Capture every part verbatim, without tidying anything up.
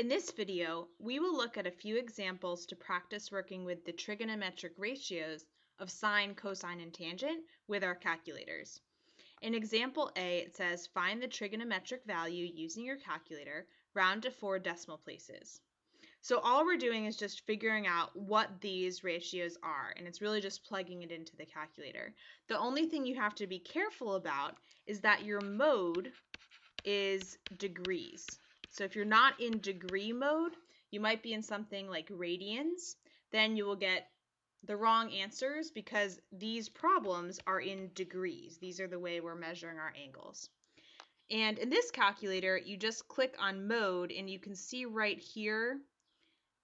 In this video, we will look at a few examples to practice working with the trigonometric ratios of sine, cosine, and tangent with our calculators. In example A, it says find the trigonometric value using your calculator, round to four decimal places. So all we're doing is just figuring out what these ratios are, and it's really just plugging it into the calculator. The only thing you have to be careful about is that your mode is degrees. So if you're not in degree mode, you might be in something like radians, then you will get the wrong answers because these problems are in degrees. These are the way we're measuring our angles. And in this calculator, you just click on mode and you can see right here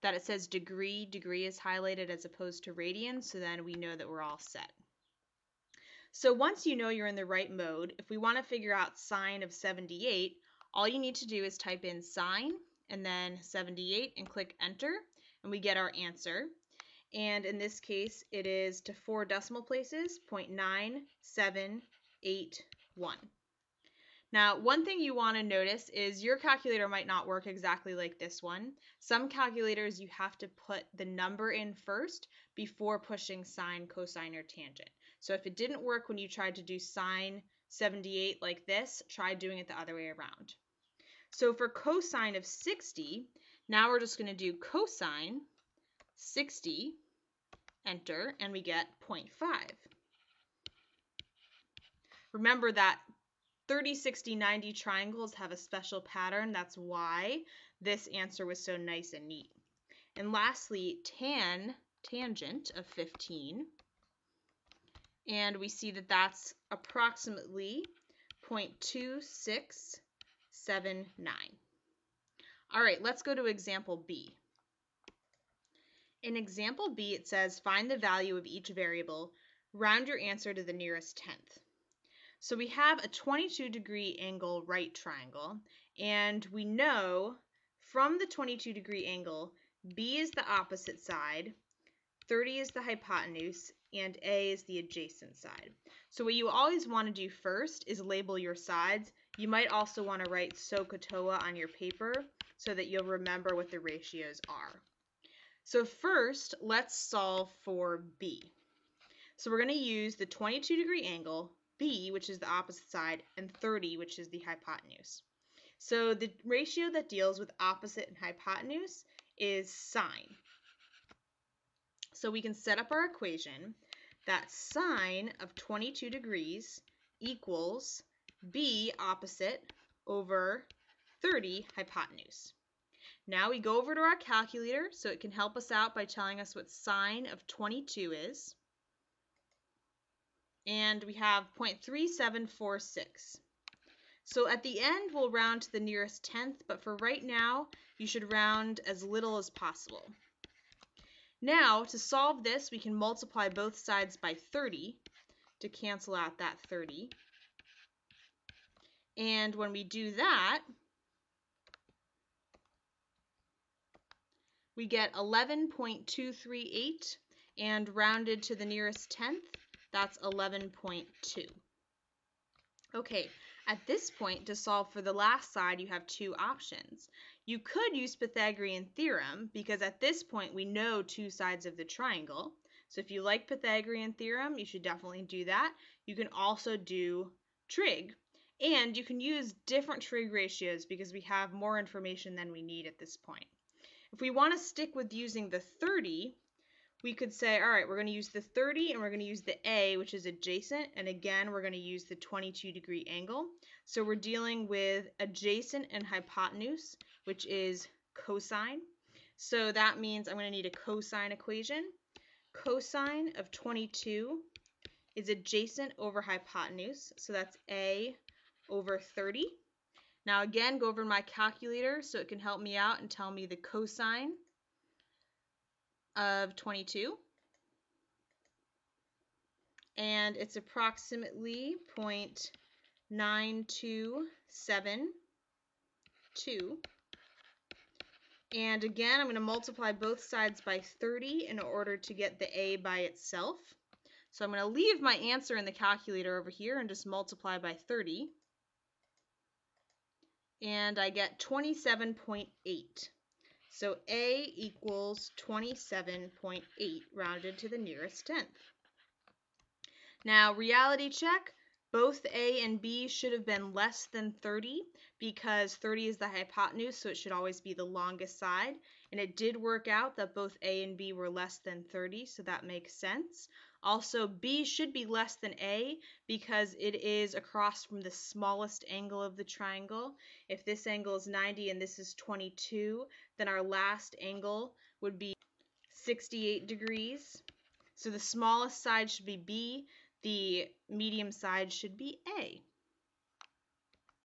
that it says degree. Degree is highlighted as opposed to radians, so then we know that we're all set. So once you know you're in the right mode, if we want to figure out sine of seventy-eight, all you need to do is type in sine and then seventy-eight and click enter, and we get our answer. And in this case, it is to four decimal places, zero point nine seven eight one. Now, one thing you want to notice is your calculator might not work exactly like this one. Some calculators, you have to put the number in first before pushing sine, cosine, or tangent. So if it didn't work when you tried to do sine seventy-eight like this, try doing it the other way around. So for cosine of sixty, now we're just going to do cosine sixty, enter, and we get zero point five. Remember that thirty, sixty, ninety triangles have a special pattern. That's why this answer was so nice and neat. And lastly, tan, tangent of fifteen. And we see that that's approximately zero point two six seven nine. All right, let's go to example B. In example B, it says find the value of each variable, round your answer to the nearest tenth. So we have a twenty-two degree angle right triangle, and we know from the twenty-two degree angle, B is the opposite side, thirty is the hypotenuse, and A is the adjacent side. So what you always want to do first is label your sides. You might also want to write SOHCAHTOA on your paper so that you'll remember what the ratios are. So first, let's solve for B. So we're going to use the twenty-two degree angle, B, which is the opposite side, and thirty, which is the hypotenuse. So the ratio that deals with opposite and hypotenuse is sine. So we can set up our equation that sine of twenty-two degrees equals B opposite over thirty hypotenuse. Now we go over to our calculator so it can help us out by telling us what sine of twenty-two is. And we have zero point three seven four six. So at the end, we'll round to the nearest tenth, but for right now, you should round as little as possible. Now, to solve this, we can multiply both sides by thirty to cancel out that thirty. And when we do that, we get eleven point two three eight, and rounded to the nearest tenth, that's eleven point two. Okay, at this point, to solve for the last side, you have two options. You could use Pythagorean theorem, because at this point, we know two sides of the triangle. So if you like Pythagorean theorem, you should definitely do that. You can also do trig, and you can use different trig ratios because we have more information than we need at this point. If we want to stick with using the thirty, we could say, all right, we're going to use the thirty and we're going to use the A, which is adjacent. And again, we're going to use the twenty-two degree angle. So we're dealing with adjacent and hypotenuse, which is cosine. So that means I'm going to need a cosine equation. Cosine of twenty-two is adjacent over hypotenuse. So that's A over thirty. Now again, go over to my calculator so it can help me out and tell me the cosine of twenty-two. And it's approximately zero point nine two seven two. And again, I'm going to multiply both sides by thirty in order to get the A by itself. So I'm going to leave my answer in the calculator over here and just multiply by thirty. And I get twenty-seven point eight. So A equals twenty-seven point eight rounded to the nearest tenth. Now, reality check. Both A and B should have been less than thirty because thirty is the hypotenuse, so it should always be the longest side. And it did work out that both A and B were less than thirty, so that makes sense. Also, B should be less than A because it is across from the smallest angle of the triangle. If this angle is ninety and this is twenty-two, then our last angle would be sixty-eight degrees. So the smallest side should be B. The medium side should be A.